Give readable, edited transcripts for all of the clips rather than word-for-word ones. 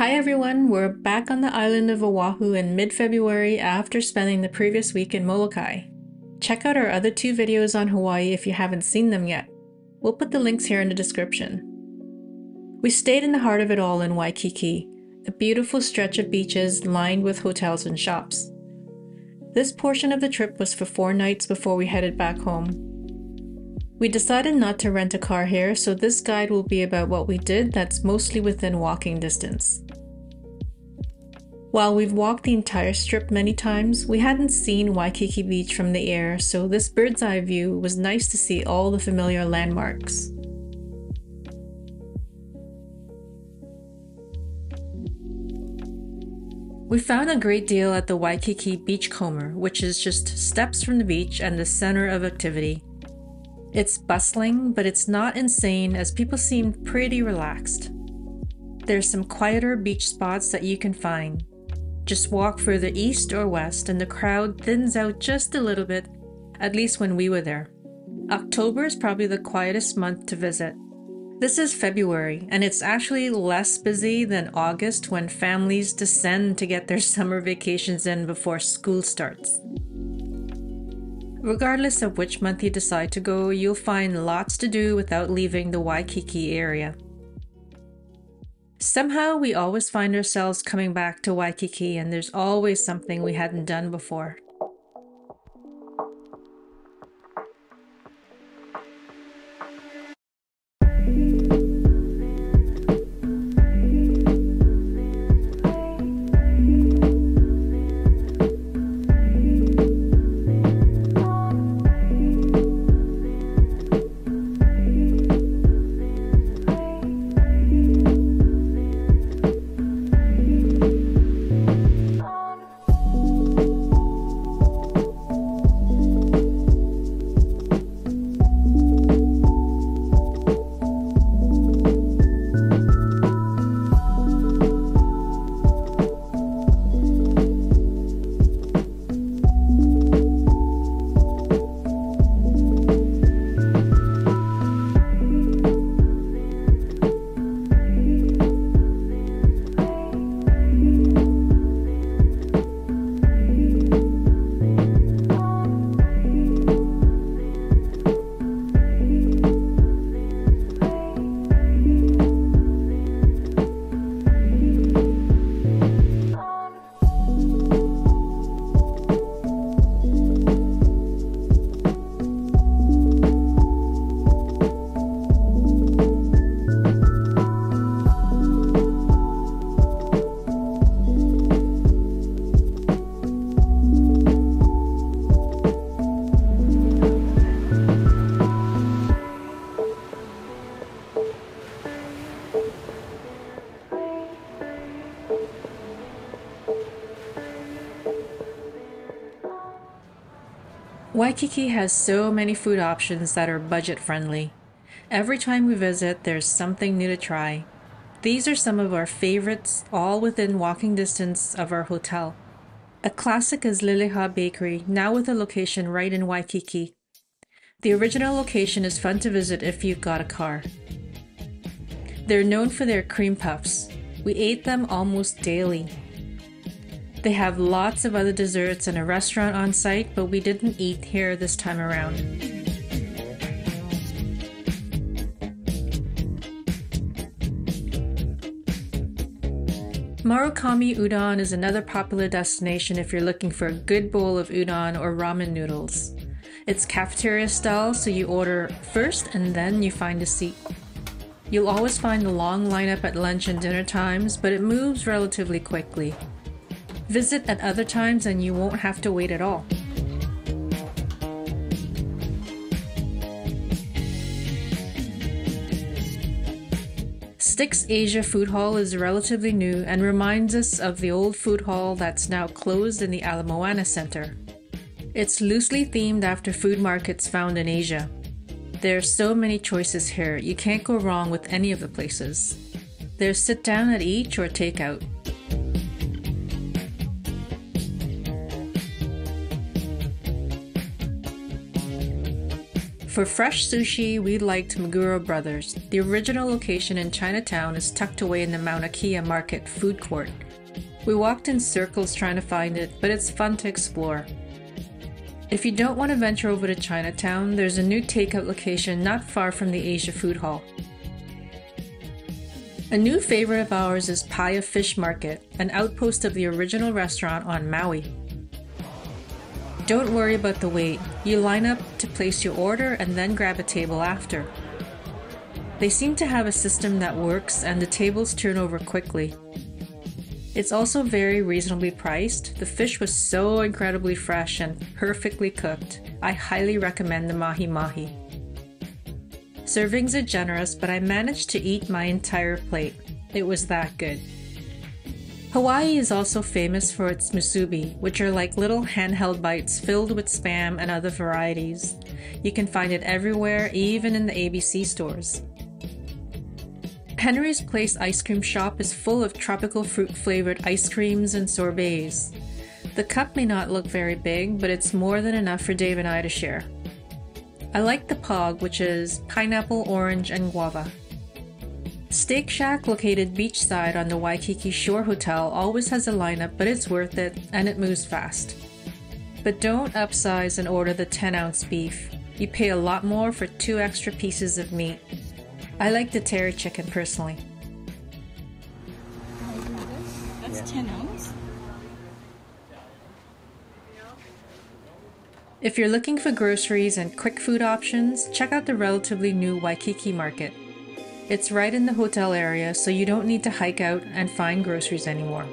Hi everyone, we're back on the island of Oahu in mid-February after spending the previous week in Molokai. Check out our other two videos on Hawaii if you haven't seen them yet. We'll put the links here in the description. We stayed in the heart of it all in Waikiki, a beautiful stretch of beaches lined with hotels and shops. This portion of the trip was for 4 nights before we headed back home. We decided not to rent a car here, so this guide will be about what we did that's mostly within walking distance. While we've walked the entire strip many times, we hadn't seen Waikiki Beach from the air, so this bird's eye view was nice to see all the familiar landmarks. We found a great deal at the Waikiki Beachcomber, which is just steps from the beach and the center of activity. It's bustling, but it's not insane as people seem pretty relaxed. There's some quieter beach spots that you can find. Just walk further east or west and the crowd thins out just a little bit, at least when we were there. October is probably the quietest month to visit. This is February, and it's actually less busy than August when families descend to get their summer vacations in before school starts. Regardless of which month you decide to go, you'll find lots to do without leaving the Waikiki area. Somehow we always find ourselves coming back to Waikiki, and there's always something we hadn't done before. Waikiki has so many food options that are budget friendly. Every time we visit, there's something new to try. These are some of our favorites, all within walking distance of our hotel. A classic is Liliha Bakery, now with a location right in Waikiki. The original location is fun to visit if you've got a car. They're known for their cream puffs. We ate them almost daily. They have lots of other desserts and a restaurant on site, but we didn't eat here this time around. Marugame Udon is another popular destination if you're looking for a good bowl of udon or ramen noodles. It's cafeteria style, so you order first and then you find a seat. You'll always find a long lineup at lunch and dinner times, but it moves relatively quickly. Visit at other times and you won't have to wait at all. Stix Asia Food Hall is relatively new and reminds us of the old food hall that's now closed in the Ala Moana Center. It's loosely themed after food markets found in Asia. There are so many choices here, you can't go wrong with any of the places. There's sit down at each or takeout. For fresh sushi, we liked Maguro Brothers. The original location in Chinatown is tucked away in the Mauna Kea Market food court. We walked in circles trying to find it, but it's fun to explore. If you don't want to venture over to Chinatown, there's a new takeout location not far from the Asia Food Hall. A new favorite of ours is Pai Fish Market, an outpost of the original restaurant on Maui. Don't worry about the wait. You line up to place your order and then grab a table after. They seem to have a system that works and the tables turn over quickly. It's also very reasonably priced. The fish was so incredibly fresh and perfectly cooked. I highly recommend the mahi-mahi. Servings are generous, but I managed to eat my entire plate. It was that good. Hawaii is also famous for its musubi, which are like little handheld bites filled with Spam and other varieties. You can find it everywhere, even in the ABC stores. Henry's Place ice cream shop is full of tropical fruit-flavored ice creams and sorbets. The cup may not look very big, but it's more than enough for Dave and I to share. I like the pog, which is pineapple, orange, and guava. Steak Shack, located beachside on the Waikiki Shore Hotel, always has a lineup, but it's worth it, and it moves fast. But don't upsize and order the 10-ounce beef. You pay a lot more for 2 extra pieces of meat. I like the teriyaki chicken, personally. That's 10 ounce? If you're looking for groceries and quick food options, check out the relatively new Waikiki Market. It's right in the hotel area, so you don't need to hike out and find groceries anymore.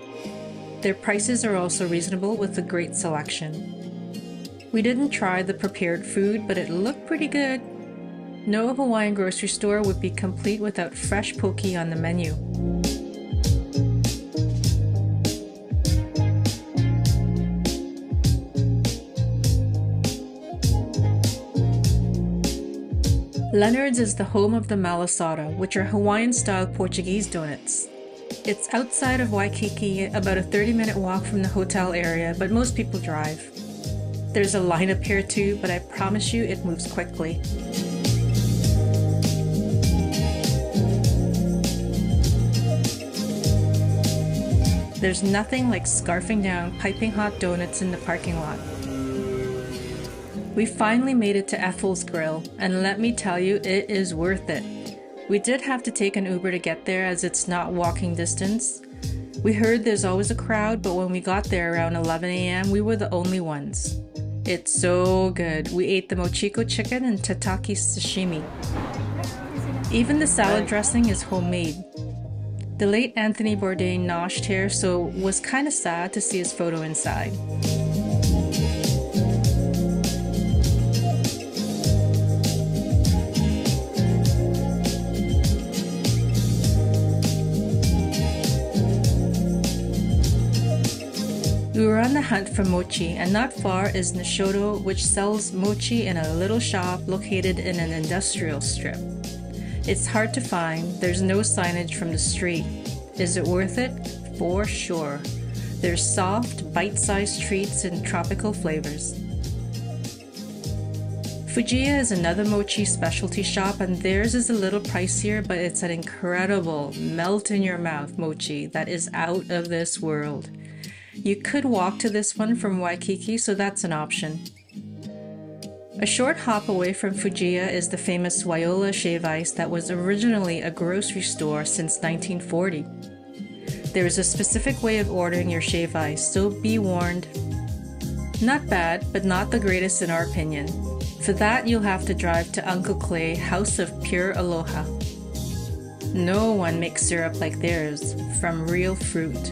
Their prices are also reasonable with a great selection. We didn't try the prepared food, but it looked pretty good. No Hawaiian grocery store would be complete without fresh poke on the menu. Leonard's is the home of the Malasada, which are Hawaiian-style Portuguese donuts. It's outside of Waikiki, about a 30-minute walk from the hotel area, but most people drive. There's a lineup here too, but I promise you it moves quickly. There's nothing like scarfing down piping hot donuts in the parking lot. We finally made it to Ethel's Grill, and let me tell you, it is worth it. We did have to take an Uber to get there as it's not walking distance. We heard there's always a crowd, but when we got there around 11 AM, we were the only ones. It's so good. We ate the mochiko chicken and tataki sashimi. Even the salad dressing is homemade. The late Anthony Bourdain noshed here, so it was kind of sad to see his photo inside. We were on the hunt for mochi, and not far is Nisshodo, which sells mochi in a little shop located in an industrial strip. It's hard to find, there's no signage from the street. Is it worth it? For sure. There's soft, bite-sized treats in tropical flavors. Fujiya is another mochi specialty shop, and theirs is a little pricier, but it's an incredible, melt-in-your-mouth mochi that is out of this world. You could walk to this one from Waikiki, so that's an option. A short hop away from Fujiya is the famous Waiola Shave Ice that was originally a grocery store since 1940. There is a specific way of ordering your shave ice, so be warned. Not bad, but not the greatest in our opinion. For that, you'll have to drive to Uncle Clay, House of Pure Aloha. No one makes syrup like theirs, from real fruit.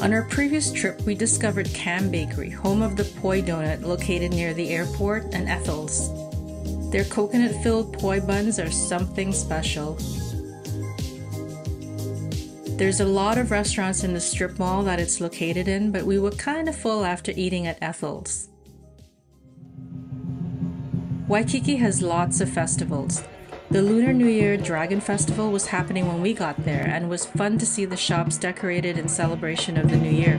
On our previous trip, we discovered Cam Bakery, home of the poi donut located near the airport and Ethel's. Their coconut-filled poi buns are something special. There's a lot of restaurants in the strip mall that it's located in, but we were kind of full after eating at Ethel's. Waikiki has lots of festivals. The Lunar New Year Dragon Festival was happening when we got there and was fun to see the shops decorated in celebration of the new year.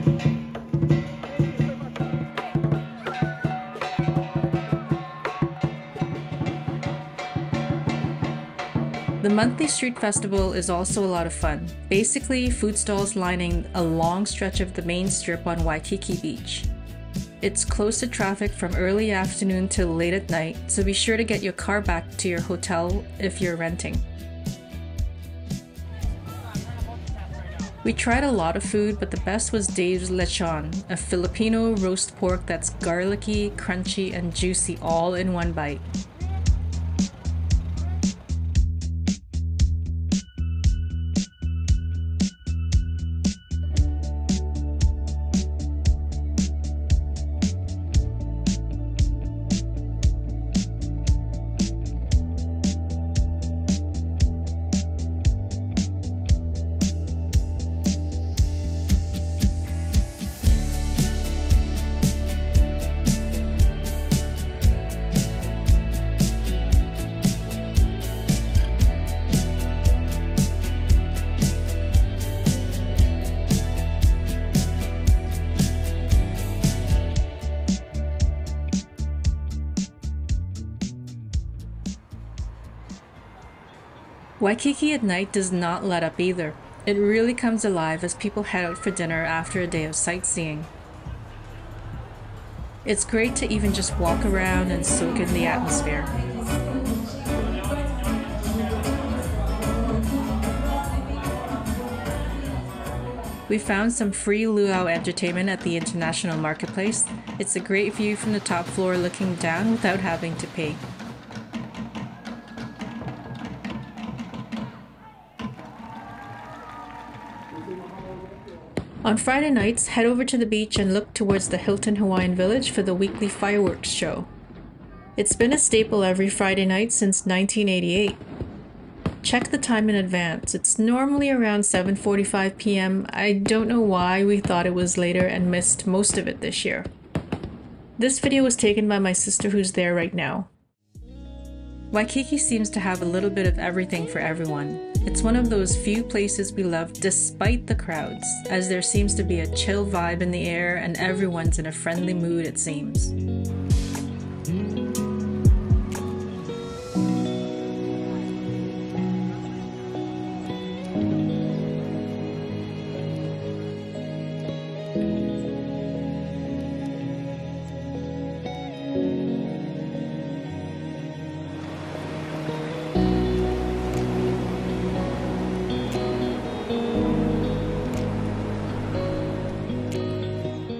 The monthly street festival is also a lot of fun. Basically, food stalls lining a long stretch of the main strip on Waikiki Beach. It's closed to traffic from early afternoon till late at night, so be sure to get your car back to your hotel if you're renting. We tried a lot of food, but the best was Dave's Lechon, a Filipino roast pork that's garlicky, crunchy, and juicy all in one bite. Waikiki at night does not let up either. It really comes alive as people head out for dinner after a day of sightseeing. It's great to even just walk around and soak in the atmosphere. We found some free luau entertainment at the International Marketplace. It's a great view from the top floor looking down without having to pay. On Friday nights, head over to the beach and look towards the Hilton Hawaiian Village for the weekly fireworks show. It's been a staple every Friday night since 1988. Check the time in advance. It's normally around 7:45 p.m. I don't know why we thought it was later and missed most of it this year. This video was taken by my sister who's there right now. Waikiki seems to have a little bit of everything for everyone. It's one of those few places we love despite the crowds, as there seems to be a chill vibe in the air and everyone's in a friendly mood, it seems.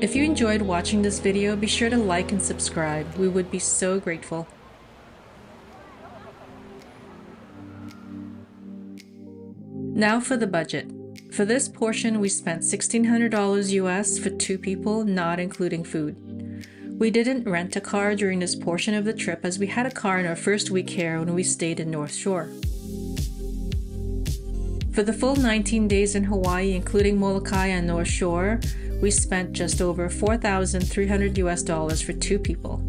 If you enjoyed watching this video, be sure to like and subscribe. We would be so grateful. Now for the budget. For this portion, we spent $1,600 US for two people, not including food. We didn't rent a car during this portion of the trip as we had a car in our first week here when we stayed in North Shore. For the full 19 days in Hawaii, including Molokai and North Shore, we spent just over $4,300 US for two people.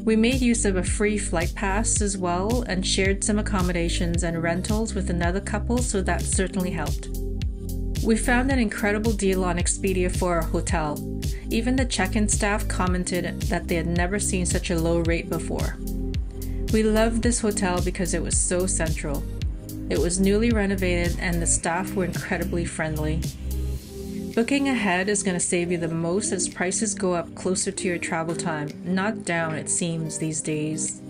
We made use of a free flight pass as well and shared some accommodations and rentals with another couple, so that certainly helped. We found an incredible deal on Expedia for our hotel. Even the check-in staff commented that they had never seen such a low rate before. We loved this hotel because it was so central. It was newly renovated and the staff were incredibly friendly. Booking ahead is going to save you the most as prices go up closer to your travel time, not down it seems these days.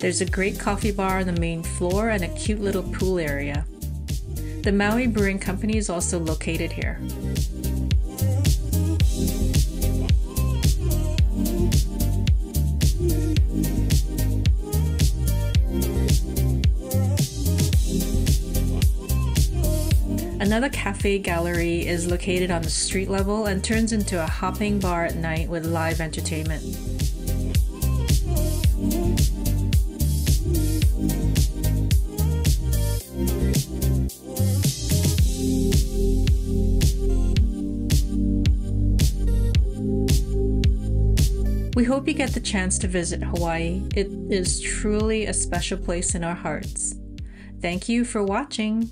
There's a great coffee bar on the main floor and a cute little pool area. The Maui Brewing Company is also located here. Another cafe gallery is located on the street level and turns into a hopping bar at night with live entertainment. We hope you get the chance to visit Hawaii. It is truly a special place in our hearts. Thank you for watching.